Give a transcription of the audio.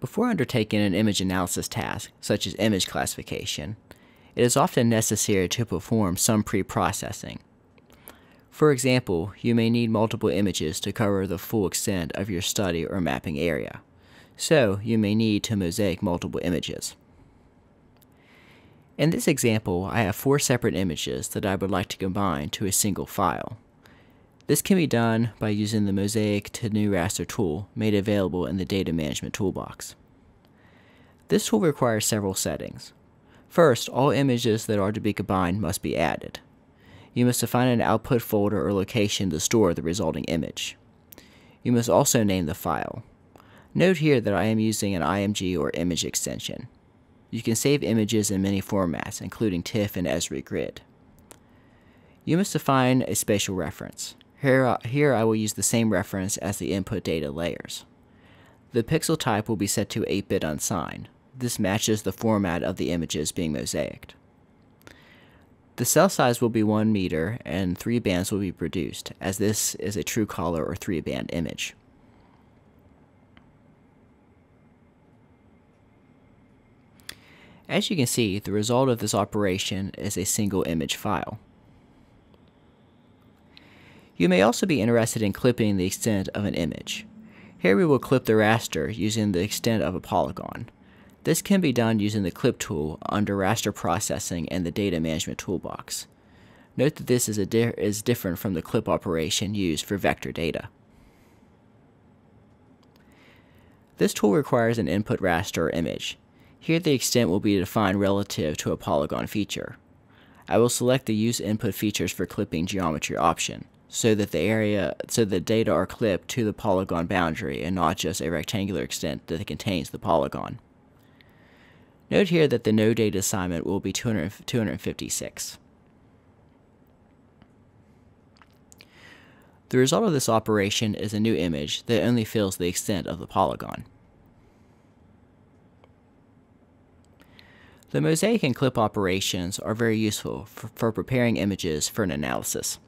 Before undertaking an image analysis task, such as image classification, it is often necessary to perform some pre-processing. For example, you may need multiple images to cover the full extent of your study or mapping area, so you may need to mosaic multiple images. In this example, I have 4 separate images that I would like to combine to a single file. This can be done by using the Mosaic to New Raster tool made available in the Data Management Toolbox. This tool requires several settings. First, all images that are to be combined must be added. You must define an output folder or location to store the resulting image. You must also name the file. Note here that I am using an IMG or image extension. You can save images in many formats, including TIFF and Esri Grid. You must define a spatial reference. Here I will use the same reference as the input data layers. The pixel type will be set to 8-bit unsigned. This matches the format of the images being mosaiced. The cell size will be 1 meter and 3 bands will be produced, as this is a true color or 3-band image. As you can see, the result of this operation is a single image file. You may also be interested in clipping the extent of an image. Here we will clip the raster using the extent of a polygon. This can be done using the Clip tool under Raster Processing and the Data Management Toolbox. Note that this is different from the clip operation used for vector data. This tool requires an input raster or image. Here the extent will be defined relative to a polygon feature. I will select the Use Input Features for Clipping Geometry option, so that data are clipped to the polygon boundary and not just a rectangular extent that contains the polygon. Note here that the no data assignment will be 256. The result of this operation is a new image that only fills the extent of the polygon. The mosaic and clip operations are very useful for preparing images for an analysis.